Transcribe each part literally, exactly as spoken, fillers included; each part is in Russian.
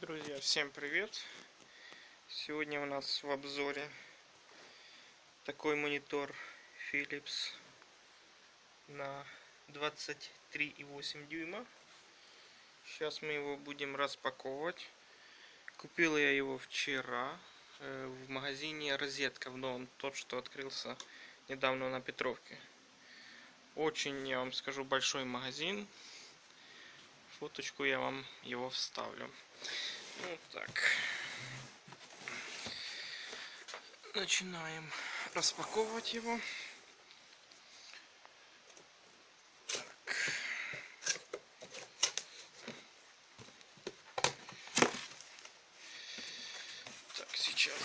Друзья, всем привет! Сегодня у нас в обзоре такой монитор Philips на двадцать три и восемь дюйма. Сейчас мы его будем распаковывать. Купил я его вчера в магазине «Розетка», в новом, тот, что открылся недавно на Петровке. Очень, я вам скажу, большой магазин. Фоточку я вам его вставлю. Вот так. Начинаем распаковывать его. Так. Так, сейчас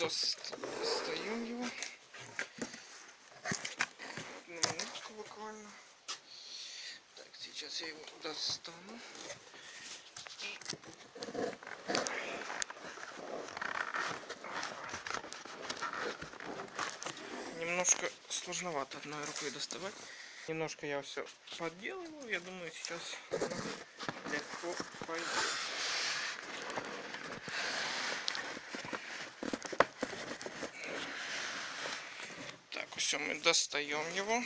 достаем его. Одну минутку буквально. Так, сейчас я его достану. Немножко сложновато одной рукой доставать. Немножко я все подделываю. Я думаю, сейчас легко пойдет. Так, все, мы достаем его.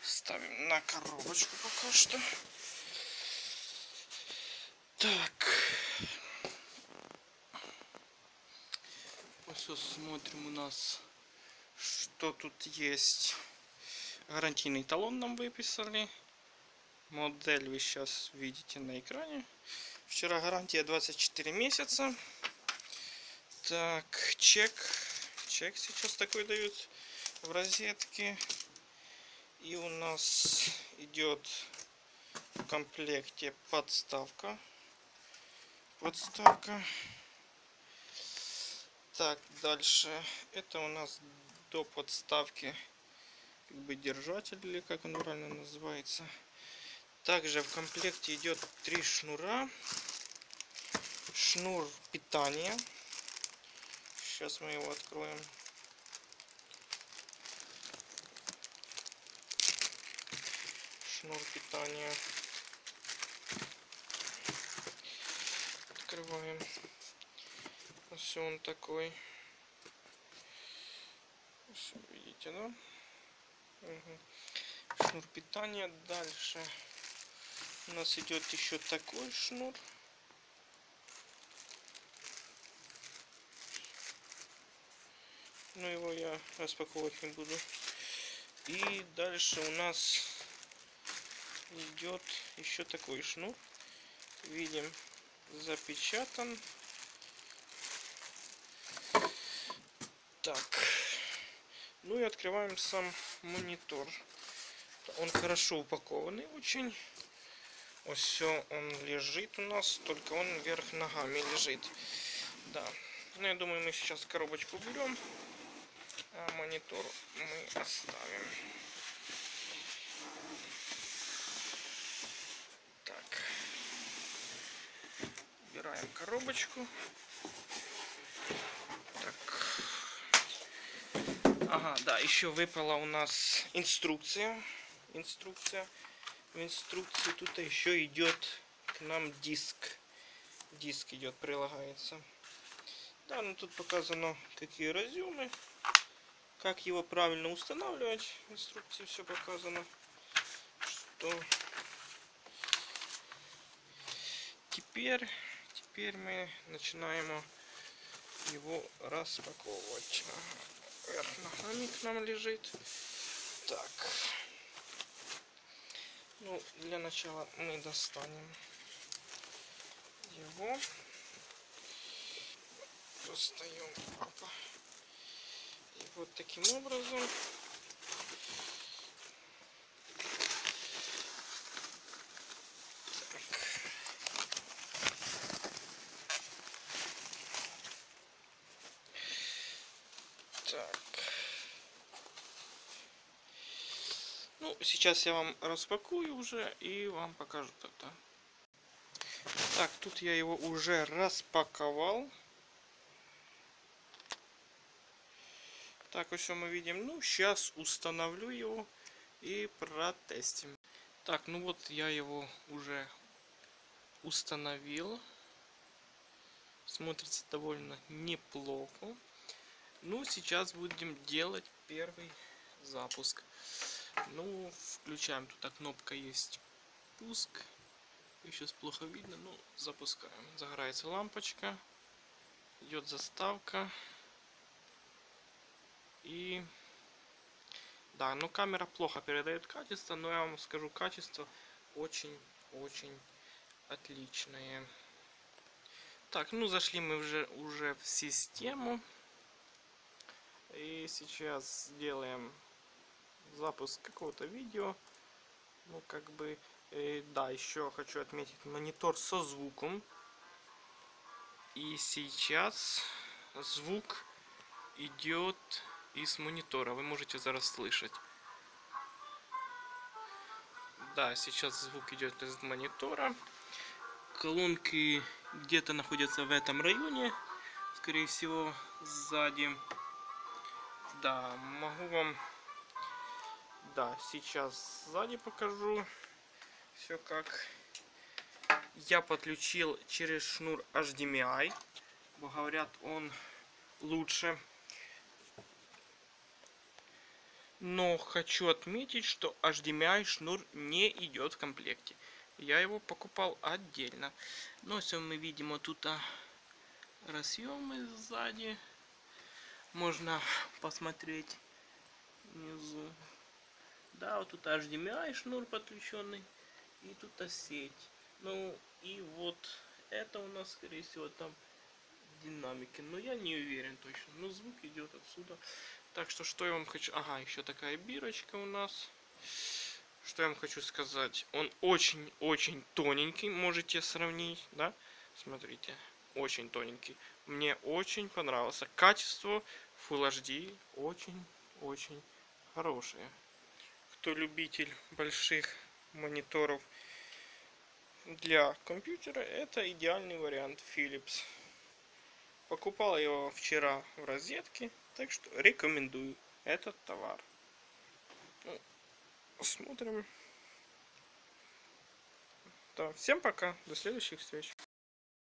Ставим на коробочку пока что. Так. Все, смотрим у нас, что тут есть. Гарантийный талон нам выписали. Модель вы сейчас видите на экране. Вчера гарантия двадцать четыре месяца. Так, чек. Чек сейчас такой дают в розетке. И у нас идет в комплекте подставка. Подставка. Так, дальше. Это у нас до подставки, как бы, держатель, или как он правильно называется. Также в комплекте идет три шнура. Шнур питания. Сейчас мы его откроем. Шнур питания. Открываем. Все, он такой. Все, видите, да? Угу. Шнур питания. Дальше у нас идет еще такой шнур. Но его я распаковывать не буду. И дальше у нас идет еще такой шнур. Видим, запечатан. Так, ну и открываем сам монитор. Он хорошо упакованный очень. Вот все, он лежит у нас, только он вверх ногами лежит. Да. Ну, я думаю, мы сейчас коробочку уберем, а монитор мы оставим. Так, убираем коробочку. Ага, да, еще выпала у нас инструкция. Инструкция. В инструкции тут еще идет к нам диск. Диск идет, прилагается. Да, ну тут показано, какие разъемы, как его правильно устанавливать. В инструкции все показано. Что теперь, теперь мы начинаем его распаковывать. Вверх ногами к нам лежит. Так. Ну, для начала мы достанем его. Достаем. Опа. И вот таким образом. Так. Ну, сейчас я вам распакую уже и вам покажу тогда. Так, тут я его уже распаковал. Так, все мы видим. Ну, сейчас установлю его и протестим. Так, ну вот я его уже установил. Смотрится довольно неплохо. Ну, сейчас будем делать первый запуск. Ну, включаем. Тут кнопка есть пуск. Сейчас плохо видно, но запускаем. Загорается лампочка. Идет заставка. И... Да, ну камера плохо передает качество, но я вам скажу, качество очень-очень отличное. Так, ну зашли мы уже, уже в систему. И сейчас сделаем запуск какого-то видео. Ну как бы, э, да, еще хочу отметить монитор со звуком. И сейчас звук идет... из монитора, вы можете зараз слышать. Да, сейчас звук идет из монитора. Колонки где-то находятся в этом районе, скорее всего, сзади. Да, могу вам... Да, сейчас сзади покажу. Все как. Я подключил через шнур эйч ди эм ай. Говорят, он лучше. Но хочу отметить, что эйч ди эм ай шнур не идет в комплекте. Я его покупал отдельно. Но если мы видим, вот тут разъемы сзади. Можно посмотреть внизу. Да, вот тут эйч ди эм ай шнур подключенный. И тут сеть. Ну и вот это у нас, скорее всего, там динамики. Но я не уверен точно. Но звук идет отсюда. Так что, что я вам хочу... Ага, еще такая бирочка у нас. Что я вам хочу сказать? Он очень-очень тоненький. Можете сравнить, да? Смотрите, очень тоненький. Мне очень понравился. Качество фулл эйч ди очень-очень хорошее. Кто любитель больших мониторов для компьютера, это идеальный вариант Philips. Покупал его вчера в розетке. Так что рекомендую этот товар. Ну, смотрим. Да, всем пока. До следующих встреч.